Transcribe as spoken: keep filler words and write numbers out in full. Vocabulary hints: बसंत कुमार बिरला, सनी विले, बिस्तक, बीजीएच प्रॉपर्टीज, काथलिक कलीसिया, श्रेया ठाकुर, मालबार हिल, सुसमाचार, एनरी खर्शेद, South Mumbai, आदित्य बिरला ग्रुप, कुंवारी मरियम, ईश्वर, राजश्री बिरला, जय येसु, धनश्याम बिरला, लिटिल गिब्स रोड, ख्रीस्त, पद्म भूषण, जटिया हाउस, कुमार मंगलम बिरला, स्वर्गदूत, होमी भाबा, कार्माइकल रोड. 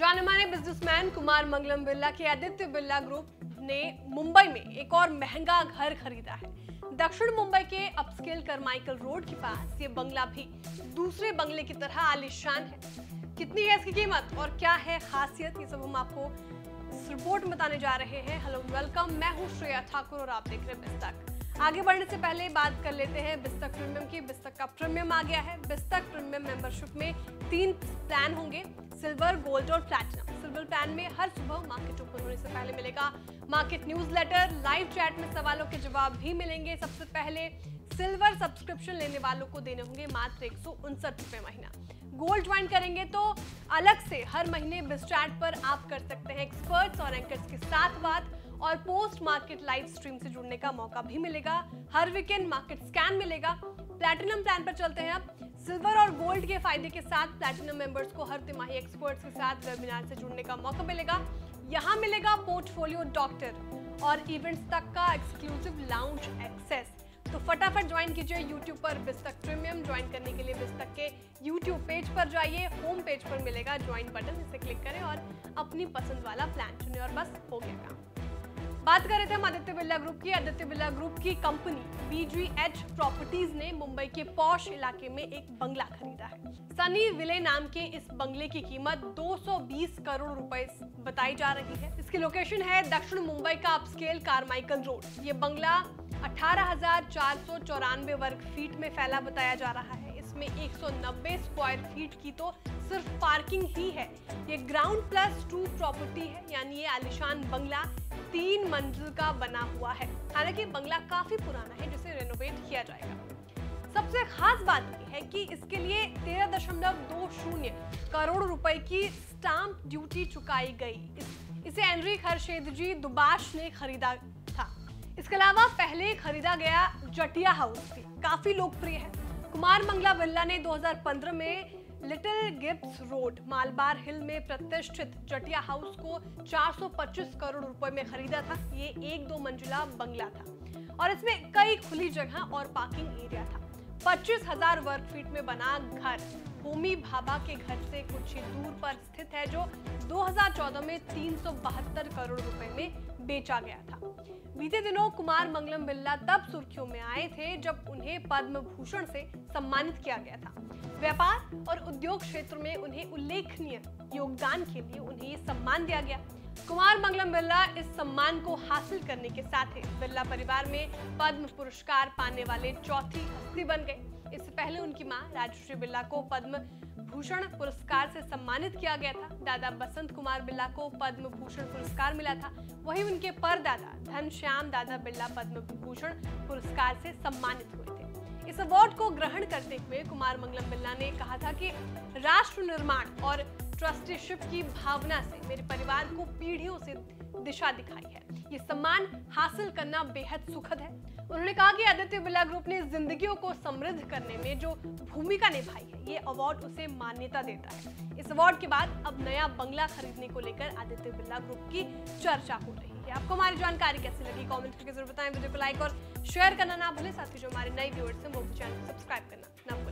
जाने माने बिजनेसमैन कुमार मंगलम बिरला के आदित्य बिरला ग्रुप ने मुंबई में एक और महंगा घर खरीदा है। दक्षिण मुंबई के अपस्केल करमाइकल रोड के पास ये बंगला भी दूसरे बंगले की तरह आलीशान है। कितनी है इसकी कीमत और क्या है खासियत, ये सब हम आपको इस रिपोर्ट में बताने जा रहे हैं। हेलो, वेलकम, मैं हूँ श्रेया ठाकुर और आप देख रहे हैं बिस्तक। आगे बढ़ने से पहले बात कर लेते हैं बिस्तक प्रीमियम की। बिस्तक का प्रीमियम आ गया है। बिस्तक प्रीमियम मेंबरशिप में तीन प्लान होंगे, सिल्वर, गोल्ड और प्लैटिनम। सिल्वर प्लान में हर सुबह मार्केट ओपन होने से पहले मिलेगा मार्केट न्यूज़लेटर, लाइव चैट में सवालों के जवाब भी मिलेंगे। सबसे पहले सिल्वर सब्सक्रिप्शन लेने वालों को देने होंगे मात्र एक सौ उनसठ रुपये महीना। गोल्ड ज्वाइन करेंगे तो अलग से हर महीने बिस्टैट पर आप कर सकते हैं एक्सपर्ट्स और एंकर्स के साथ बात, और पोस्ट मार्केट लाइव स्ट्रीम से जुड़ने का मौका भी मिलेगा। हर वीकेंड मार्केट स्कैन मिलेगा। प्लैटिनम प्लान पर चलते हैं आप। सिल्वर और गोल्ड के फायदे के साथ प्लैटिनम मेंबर्स को हर तिमाही एक्सपर्ट्स के साथ वेबिनार से जुड़ने का मौका मिलेगा। यहाँ मिलेगा पोर्टफोलियो डॉक्टर और इवेंट्स तक का एक्सक्लूसिव लाउंज एक्सेस। तो फटाफट ज्वाइन कीजिए यूट्यूब पर बिस्तक प्रीमियम। ज्वाइन करने के लिए बिस्तक के यूट्यूब पेज पर जाइए, होम पेज पर मिलेगा ज्वाइन बटन, इसे क्लिक करें और अपनी पसंद वाला प्लान चुनें और बस हो गया काम। बात कर रहे थे हम आदित्य बिरला ग्रुप की। आदित्य बिरला ग्रुप की कंपनी बीजीएच प्रॉपर्टीज ने मुंबई के पॉश इलाके में एक बंगला खरीदा है। सनी विले नाम के इस बंगले की कीमत दो सौ बीस करोड़ रुपए बताई जा रही है। इसकी लोकेशन है दक्षिण मुंबई का अपस्केल कार्माइकल रोड। ये बंगला अठारह हजार चार सौ चौरानवे वर्ग फीट में फैला बताया जा रहा है। इसमें एक सौ नब्बे स्क्वायर फीट की तो सिर्फ पार्किंग ही है। ये ग्राउंड प्लस टू प्रॉपर्टी है, यानी ये आलिशान बंगला तीन मंजिल का बना हुआ है। हालांकि बंगला काफी पुराना है, जिसे रेनोवेट किया जाएगा। सबसे खास बात यह है कि इसके लिए तेरह दशमलव दो शून्य करोड़ रुपए की स्टाम्प ड्यूटी चुकाई गई। इसे एनरी खर्शेद जी दुबाश ने खरीदा था। इसके अलावा पहले खरीदा गया जटिया हाउस भी काफी लोकप्रिय है। कुमार मंगलम बिरला ने दो हज़ार पंद्रह में लिटिल गिब्स रोड मालबार हिल में प्रतिष्ठित जटिया हाउस को चार सौ पच्चीस करोड़ रुपए में खरीदा था। ये एक दो मंजिला बंगला था और इसमें कई खुली जगह और पार्किंग एरिया था। पच्चीस हज़ार वर्ग फीट में बना घर होमी भाबा के घर से कुछ ही दूर पर स्थित है, जो दो हज़ार चौदह में तीन सौ बहत्तर करोड़ रुपए में बेचा गया था। बीते दिनों कुमार मंगलम बिरला तब सुर्खियों में आए थे जब उन्हें पद्म भूषण से सम्मानित किया गया था। व्यापार और उद्योग क्षेत्र में उन्हें उल्लेखनीय योगदान के लिए उन्हें ये सम्मान दिया गया। कुमार मंगलम बिरला इस सम्मान को हासिल करने के साथ ही बिरला परिवार में पद्म पुरस्कार पाने वाले चौथी हस्ती बन गए। इससे पहले उनकी मां राजश्री बिरला को पद्म भूषण पुरस्कार से सम्मानित किया गया था। दादा बसंत कुमार बिरला को पद्म भूषण पुरस्कार मिला था, वहीं उनके परदादा धनश्याम दादा बिरला पद्म भूषण पुरस्कार से सम्मानित हुए थे। इस अवार्ड को ग्रहण करते हुए कुमार मंगलम बिरला ने कहा था कि राष्ट्र निर्माण और ट्रस्टीशिप की भावना से मेरे परिवार को पीढ़ियों से दिशा दिखाई है। ये सम्मान हासिल करना बेहद सुखद है। उन्होंने कहा कि आदित्य बिरला ग्रुप ने जिंदगियों को समृद्ध करने में जो भूमिका निभाई है, ये अवार्ड उसे मान्यता देता है। इस अवार्ड के बाद अब नया बंगला खरीदने को लेकर आदित्य बिरला ग्रुप की चर्चा हो रही है। आपको हमारी जानकारी कैसी लगी कमेंट करके जरूर बताएं। वीडियो को लाइक और शेयर करना ना भूलें। साथ ही जो हमारे नए व्यूअर्स हैं वो चैनल को सब्सक्राइब करना ना भूलें।